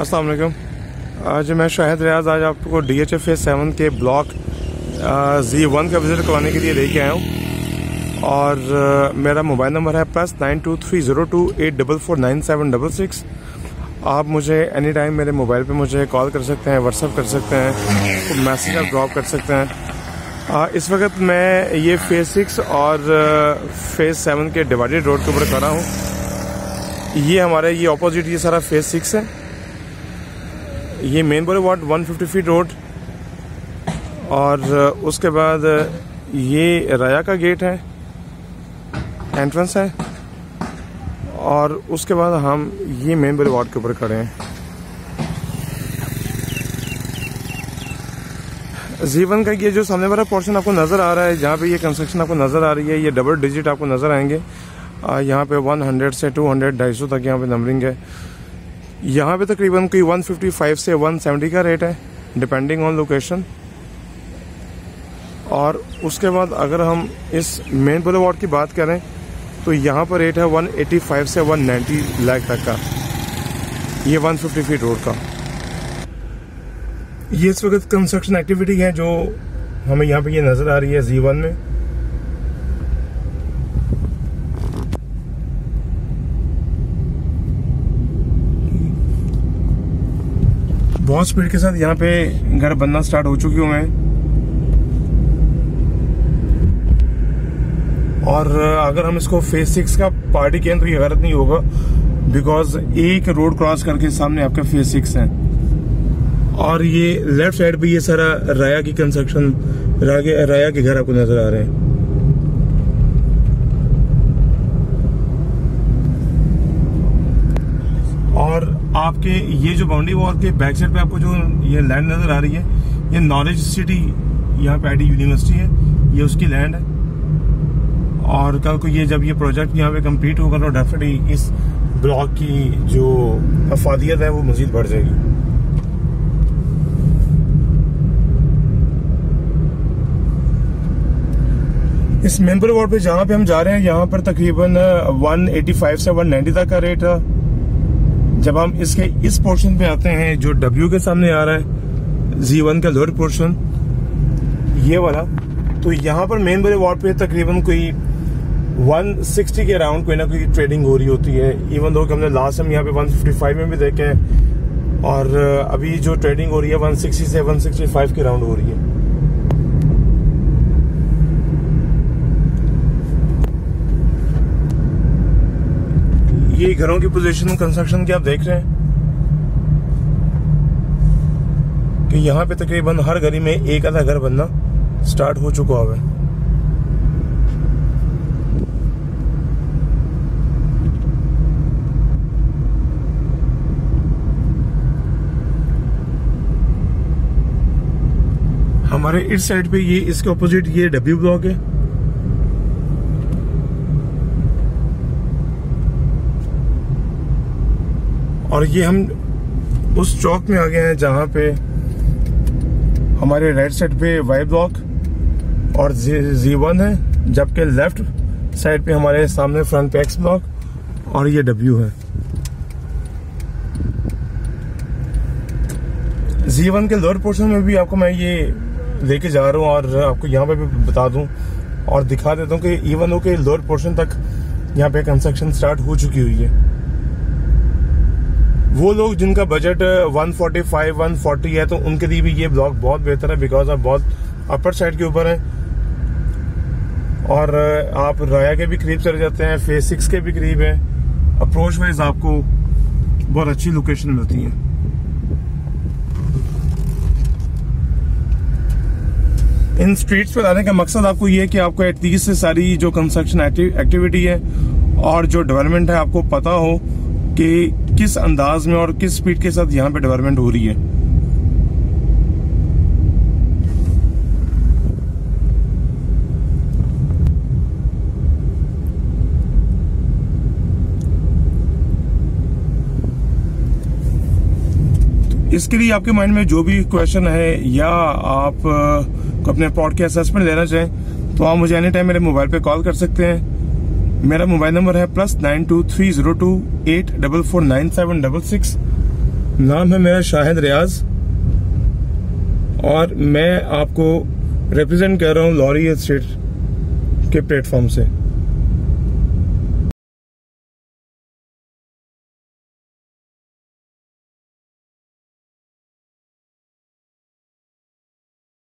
अस्सलाम वालेकुम। आज मैं शाहिद रियाज आज आपको DHA Phase 7 के ब्लॉक Z1 का विज़िट करवाने के लिए लेके आया हूँ और मेरा मोबाइल नंबर है +923028449766। आप मुझे एनी टाइम मेरे मोबाइल पे मुझे कॉल कर सकते हैं, व्हाट्सअप कर सकते हैं, मैसेज आप ड्रॉप कर सकते हैं। इस वक्त मैं ये Phase 6 और Phase 7 के डिवाइडेड रोड के ऊपर कर रहा हूँ। ये हमारे ये अपोजिट ये सारा Phase 6 है, ये मेन बोले वार्ड 150 फीट रोड और उसके बाद ये राया का गेट है, एंट्रेंस है और उसके बाद हम ये मेन बोले वार्ड के ऊपर खड़े हैं। जीवन का ये जो सामने वाला पोर्शन आपको नज़र आ रहा है, जहाँ पे ये कंस्ट्रक्शन आपको नज़र आ रही है, ये डबल डिजिट आपको नज़र आएंगे। यहाँ पे 100 से 200 250 तक यहाँ पे नंबरिंग है। यहाँ पे तकरीबन कोई 155 से 170 का रेट है, डिपेंडिंग ऑन लोकेशन। और उसके बाद अगर हम इस मेन बुलेवार्ड की बात करें तो यहाँ पर रेट है 185 से 190 लाख तक का। ये 150 फीट रोड का ये इस वक्त कंस्ट्रक्शन एक्टिविटी है जो हमें यहाँ पे ये नज़र आ रही है Z1 में। बहुत स्पीड के साथ यहाँ पे घर बनना स्टार्ट हो चुके हुए हैं और अगर हम इसको Phase 6 का पार्टी कहें तो ये गलत नहीं होगा, बिकॉज एक रोड क्रॉस करके सामने आपका Phase 6 है। और ये लेफ्ट साइड पे ये सारा राया की कंस्ट्रक्शन, राया के घर आपको नजर आ रहे हैं। और आपके ये जो बाउंड्री वॉल के बैक साइड पे आपको जो ये लैंड नज़र आ रही है, ये नॉलेज सिटी यहाँ पे IIT यूनिवर्सिटी है, ये उसकी लैंड है। और कल को ये जब ये प्रोजेक्ट यहाँ पे कंप्लीट होगा तो डेफिनेटली इस ब्लॉक की जो अफादियत है वो मज़ीद बढ़ जाएगी। इस मेंबर वार्ड पे जहाँ पे हम जा रहे हैं, यहाँ पर तकरीबन 185 से 190 तक का रेट है। जब हम इसके इस पोर्शन पे आते हैं जो W के सामने आ रहा है, Z1 का लोअर पोर्शन ये वाला, तो यहाँ पर मेन बड़े वार्ड पे तकरीबन कोई 160 के अराउंड कोई ना कोई ट्रेडिंग हो रही होती है। इवन दो कि हमने लास्ट टाइम यहाँ पे 155 में भी देखे हैं और अभी जो ट्रेडिंग हो रही है 160 से 165 के अराउंड हो रही है। ये घरों की पोजीशन कंस्ट्रक्शन की आप देख रहे हैं कि यहाँ पे तकरीबन हर गली में एक आधा घर बनना स्टार्ट हो चुका है। हमारे इस साइड पे ये इसके ऑपोजिट ये W ब्लॉक है। और ये हम उस चौक में आ गए हैं जहाँ पे हमारे राइट साइड पे वाई ब्लॉक और Z1 है, जबकि लेफ्ट साइड पे हमारे सामने फ्रंट पे X ब्लॉक और ये W है। Z1 के लोअर पोर्शन में भी आपको मैं ये लेके जा रहा हूँ और आपको यहाँ पे भी बता दूँ और दिखा देता हूँ कि इवन हो के लोअर पोर्शन तक यहाँ पे कंस्ट्रक्शन स्टार्ट हो चुकी हुई है। वो लोग जिनका बजट 145 140 है तो उनके लिए भी ये ब्लॉक बहुत बेहतर है, बिकॉज आप बहुत अपर साइड के ऊपर हैं और आप राया के भी करीब चले जाते हैं, Phase 6 के भी करीब है। अप्रोच वाइज आपको बहुत अच्छी लोकेशन मिलती है। इन स्ट्रीट्स पर आने का मकसद आपको ये है कि आपको एटलीस्ट से सारी जो कंस्ट्रक्शन एक्टिविटी है और जो डेवलपमेंट है आपको पता हो कि किस अंदाज में और किस स्पीड के साथ यहाँ पे डेवलपमेंट हो रही है। तो इसके लिए आपके माइंड में जो भी क्वेश्चन है या आप अपने प्लॉट के असेसमेंट लेना चाहें तो आप मुझे एनी टाइम मेरे मोबाइल पे कॉल कर सकते हैं। मेरा मोबाइल नंबर है +923028449766। नाम है मेरा शाहिद रियाज और मैं आपको रिप्रेजेंट कर रहा हूँ लाहौर रियल एस्टेट के प्लेटफॉर्म से।